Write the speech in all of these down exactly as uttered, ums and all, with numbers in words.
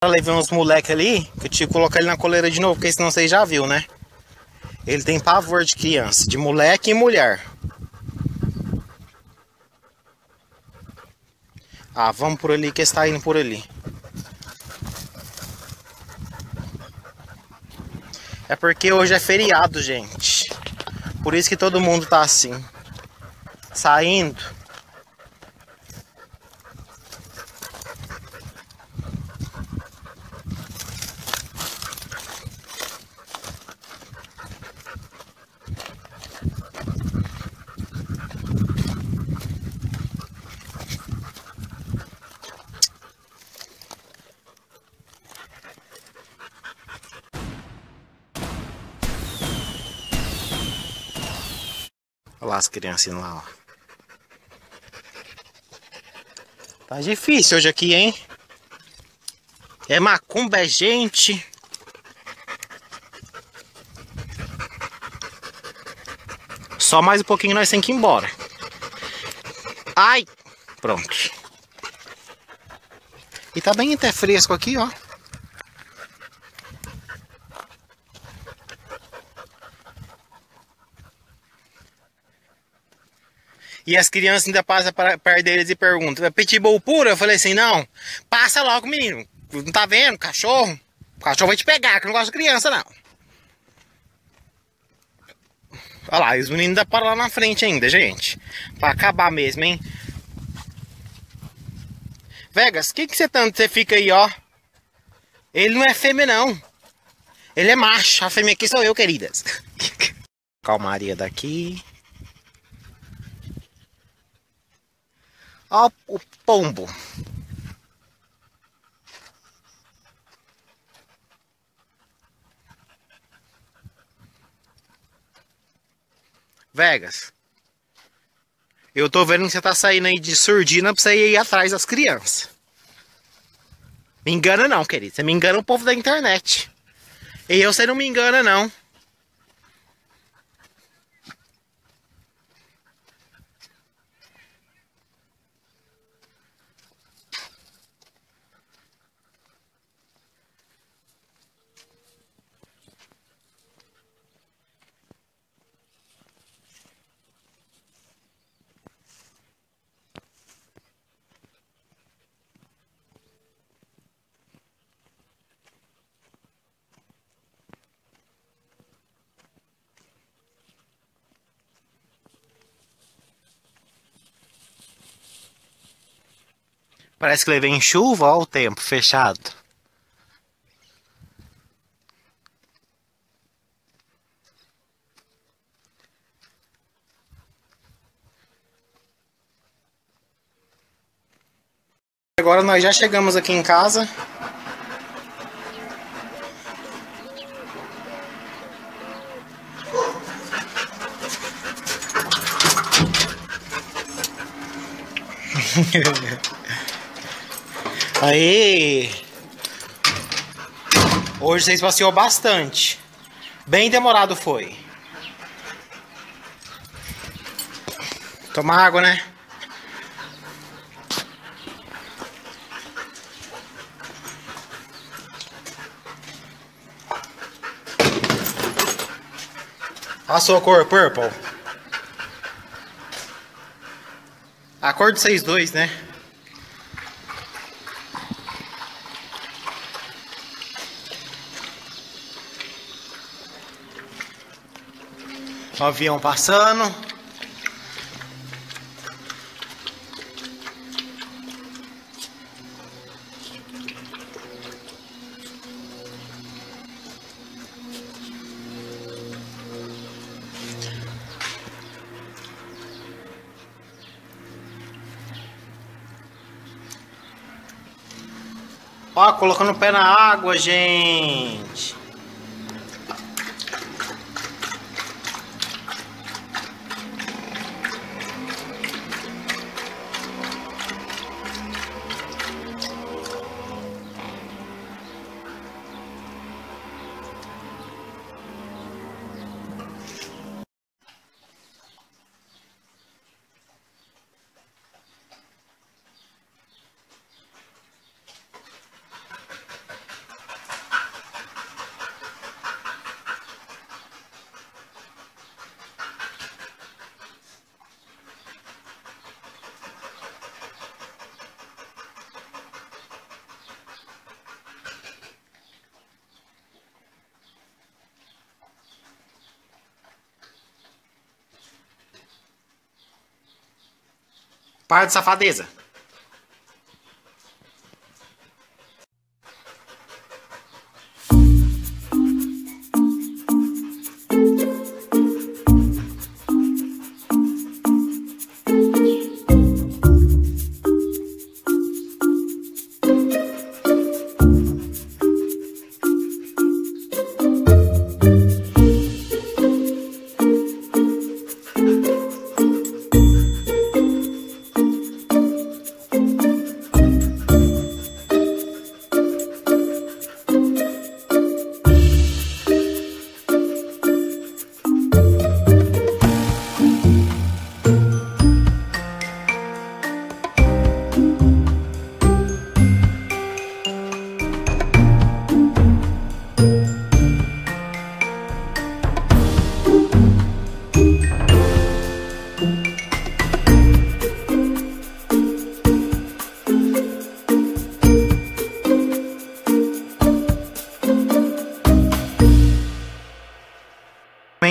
Eu levei uns moleques ali, que eu tinha que colocar ele na coleira de novo, porque senão vocês já viu, né? Ele tem pavor de criança, de moleque e mulher. Ah, vamos por ali, que ele está indo por ali. É porque hoje é feriado, gente. Por isso que todo mundo tá assim. Saindo. Olha lá as criancinhas lá, ó. Tá difícil hoje aqui, hein? É macumba, é gente. Só mais um pouquinho nós temos que ir embora. Ai! Pronto. E tá bem até fresco aqui, ó. E as crianças ainda passam perto deles e perguntam, é pitbull pura? Eu falei assim, não, passa logo, menino. Não tá vendo? Cachorro? O cachorro vai te pegar, que eu não gosto de criança, não. Olha lá, e os meninos ainda param lá na frente ainda, gente. Pra acabar mesmo, hein? Vegas, o que que você tanto você fica aí, ó? Ele não é fêmea, não. Ele é macho. A fêmea aqui sou eu, queridas. Calmaria daqui. Olha o pombo. Vegas, eu tô vendo que você tá saindo aí de surdina pra você ir atrás das crianças. Me engana não, querido. Você me engana o povo da internet. E eu, você não me engana não. Parece que levei em chuva, ó, o tempo fechado. Agora nós já chegamos aqui em casa. Aí, hoje vocês passeou bastante. Bem demorado foi. Tomar água, né? A sua cor, purple. A cor de vocês dois, né? O avião passando. Ó, colocando o pé na água, gente. Para de safadeza.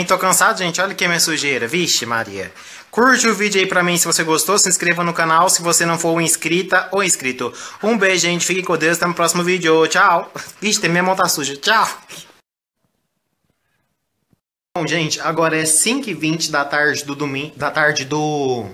Tô cansado, gente. Olha que é minha sujeira. Vixe, Maria. Curte o vídeo aí pra mim se você gostou. Se inscreva no canal se você não for inscrita ou inscrito. Um beijo, gente. Fiquem com Deus. Até no próximo vídeo. Tchau. Vixe, minha mão tá suja. Tchau. Bom, gente, agora é cinco e vinte da tarde do domingo. Da tarde do...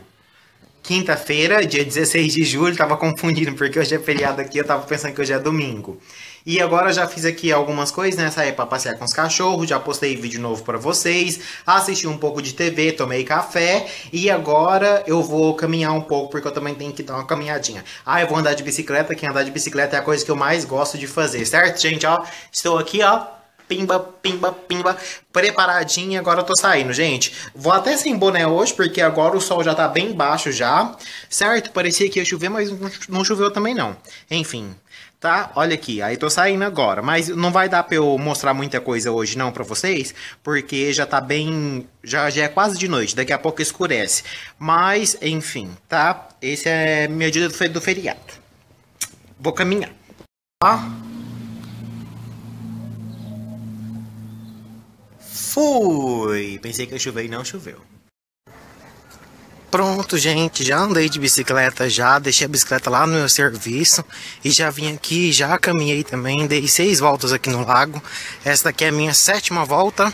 quinta-feira, dia dezesseis de julho. Tava confundindo porque hoje é feriado aqui. Eu tava pensando que hoje é domingo. E agora eu já fiz aqui algumas coisas, né? Saí pra passear com os cachorros, já postei vídeo novo pra vocês, assisti um pouco de T V, tomei café, e agora eu vou caminhar um pouco, porque eu também tenho que dar uma caminhadinha. Ah, eu vou andar de bicicleta, que andar de bicicleta é a coisa que eu mais gosto de fazer, certo, gente? Ó, estou aqui, ó, pimba, pimba, pimba, preparadinha, agora eu tô saindo, gente. Vou até sem boné hoje, porque agora o sol já tá bem baixo já, certo? Parecia que ia chover, mas não choveu também não, enfim... Tá? Olha aqui, aí tô saindo agora, mas não vai dar pra eu mostrar muita coisa hoje não pra vocês, porque já tá bem, já, já é quase de noite, daqui a pouco escurece, mas enfim, tá? Esse é meu dia do feriado, vou caminhar, tá? Fui, pensei que ia chover e não choveu. Pronto, gente, já andei de bicicleta, já deixei a bicicleta lá no meu serviço e já vim aqui, já caminhei também, dei seis voltas aqui no lago. Essa daqui é a minha sétima volta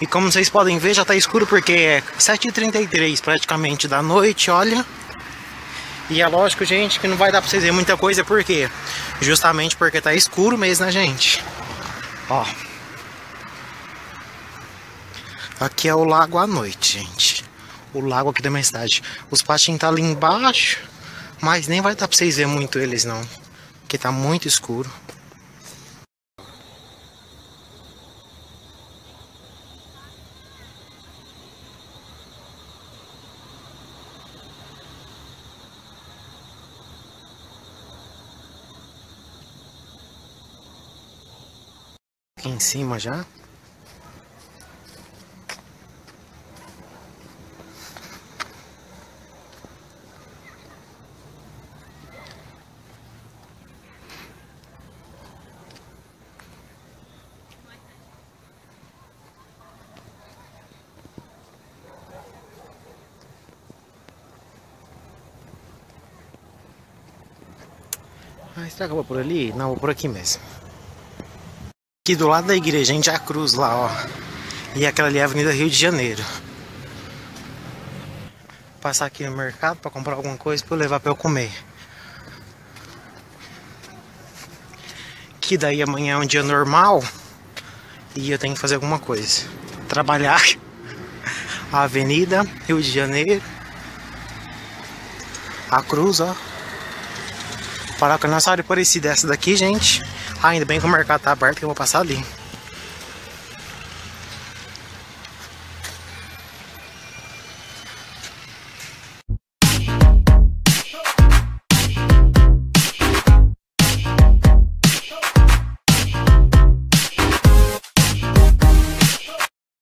e como vocês podem ver já tá escuro porque é sete e trinta e três praticamente da noite, olha. E é lógico, gente, que não vai dar pra vocês ver muita coisa, por quê? Justamente porque tá escuro mesmo, né, gente? Ó. Aqui é o lago à noite, gente. O lago aqui da minha cidade. Os patinhos tá ali embaixo, mas nem vai dar pra vocês verem muito eles não, porque tá muito escuro. Aqui em cima já. Será que eu vou por ali? Não, vou por aqui mesmo. Aqui do lado da igreja, gente, a cruz lá, ó. E aquela ali é a Avenida Rio de Janeiro. Vou passar aqui no mercado pra comprar alguma coisa pra eu levar pra eu comer. Que daí amanhã é um dia normal e eu tenho que fazer alguma coisa. Trabalhar. A Avenida Rio de Janeiro. A cruz, ó. Parar com a nossa área parecida essa daqui, gente. Ah, ainda bem que o mercado tá aberto que eu vou passar ali.